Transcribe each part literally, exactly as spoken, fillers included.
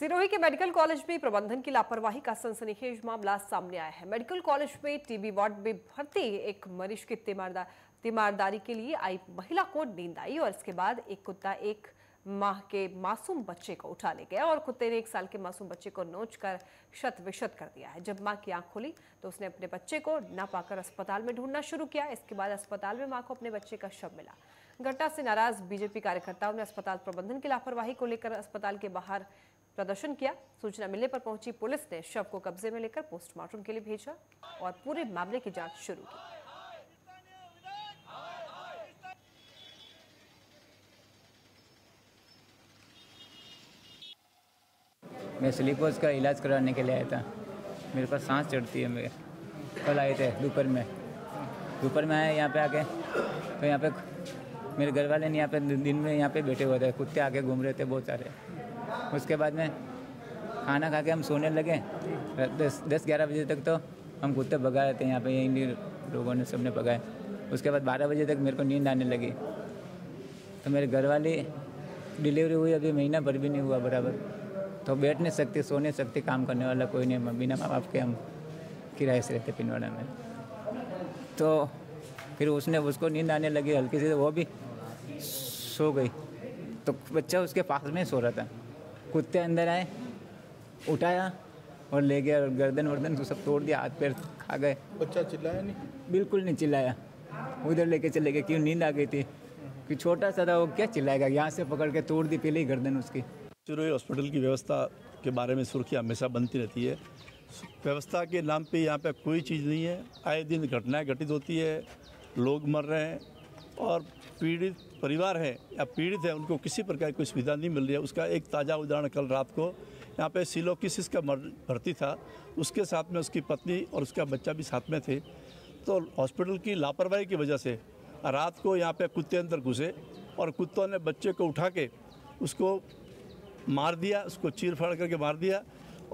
सिरोही के medical college में प्रबंधन की लापरवाही का सनसनीखेज मामला सामने आया है। मेडिकल कॉलेज में टीबी वार्ड में भर्ती एक मरीज की तीमारदारी के लिए आई महिला को नींद आई और इसके बाद एक कुत्ता एक माह के मासूम बच्चे को उठा ले गया और कुत्ते ने एक साल के मासूम बच्चे को नोच कर शत विशत कर दिया है। जब मां की आंख खुली तो उसने अपने बच्चे को न पाकर अस्पताल में ढूंढना शुरू किया। इसके बाद अस्पताल में मां को अपने बच्चे का शव मिला। घटना से नाराज बीजेपी कार्यकर्ताओं ने अस्पताल प्रबंधन की लापरवाही को लेकर अस्पताल के बाहर प्रदर्शन किया। सूचना मिलने पर पहुंची पुलिस ने शव को कब्जे में लेकर पोस्टमार्टम के लिए भेजा और पूरे मामले की जाँच शुरू की। मैं स्लीपर्स का इलाज कराने के लिए आया था। मेरे पास सांस चढ़ती है। मेरे कल आए थे दोपहर में दोपहर में आए यहाँ पे आके तो यहाँ पे मेरे घर वाले ने यहाँ पे दिन में यहाँ पे बैठे हुए थे। कुत्ते आके घूम रहे थे बहुत सारे। उसके बाद में खाना खा के हम सोने लगे। दस दस ग्यारह बजे तक तो हम कुत्ते भगाए थे यहाँ पर। यहीं लोगों ने सबने भगाए। उसके बाद बारह बजे तक मेरे को नींद आने लगी तो मेरे घर वाले डिलीवरी हुई अभी महीना भर भी नहीं हुआ बराबर, तो बैठ नहीं सकते सो नहीं सकते। काम करने वाला कोई नहीं। बिना माँ बाप के हम किराए से रहते पिनवाड़ा में। तो फिर उसने उसको नींद आने लगी हल्की सी, वो भी सो गई। तो बच्चा उसके पास में सो रहा था। कुत्ते अंदर आए, उठाया और ले गया और गर्दन वर्दन तो सब तोड़ दिया, हाथ पैर खा गए। बच्चा चिल्लाया नहीं? बिल्कुल नहीं चिल्लाया। उधर लेके चले गए। क्यों? नींद आ गई थी कि छोटा सा था, वो क्या चिल्लाएगा। यहाँ से पकड़ के तोड़ दी पहले ही गर्दन उसकी। सिरोही हॉस्पिटल की व्यवस्था के बारे में सुर्खियाँ हमेशा बनती रहती है। व्यवस्था के नाम पे यहाँ पे कोई चीज़ नहीं है। आए दिन घटनाएं घटित होती है, लोग मर रहे हैं और पीड़ित परिवार है या पीड़ित है उनको किसी प्रकार की कोई सुविधा नहीं मिल रही है। उसका एक ताज़ा उदाहरण कल रात को यहाँ पे सिलो किसिस का भर्ती था, उसके साथ में उसकी पत्नी और उसका बच्चा भी साथ में थे। तो हॉस्पिटल की लापरवाही की वजह से रात को यहाँ पर कुत्ते अंदर घुसे और कुत्तों ने बच्चे को उठा के उसको मार दिया, उसको चीर फाड़ करके मार दिया।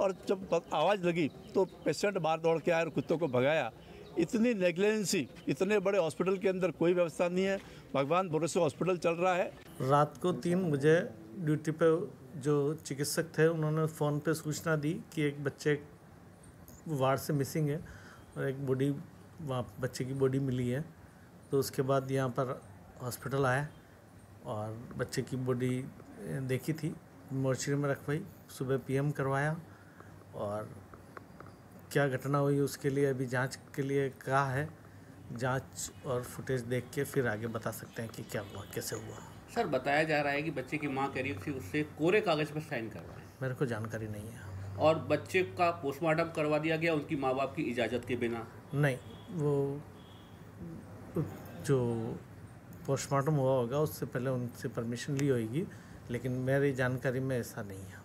और जब आवाज़ लगी तो पेशेंट बाहर दौड़ के आया और कुत्तों को भगाया। इतनी नेग्लिजेंसी इतने बड़े हॉस्पिटल के अंदर कोई व्यवस्था नहीं है। भगवान भरोसे हॉस्पिटल चल रहा है। रात को तीन बजे ड्यूटी पे जो चिकित्सक थे उन्होंने फ़ोन पे सूचना दी कि एक बच्चे वार्ड से मिसिंग है और एक बॉडी वहाँ बच्चे की बॉडी मिली है। तो उसके बाद यहाँ पर हॉस्पिटल आया और बच्चे की बॉडी देखी थी, मोर्चरी में रखवाई, सुबह पीएम करवाया। और क्या घटना हुई उसके लिए अभी जांच के लिए कहा है। जांच और फुटेज देख के फिर आगे बता सकते हैं कि क्या हुआ कैसे हुआ। सर बताया जा रहा है कि बच्चे की मां करीब थी, उससे कोरे कागज़ पर साइन करवाए। मेरे को जानकारी नहीं है। और बच्चे का पोस्टमार्टम करवा दिया गया उनकी माँ बाप की इजाज़त के बिना? नहीं, वो जो पोस्टमार्टम हुआ होगा उससे पहले उनसे परमिशन ली होगी, लेकिन मेरी जानकारी में ऐसा नहीं है।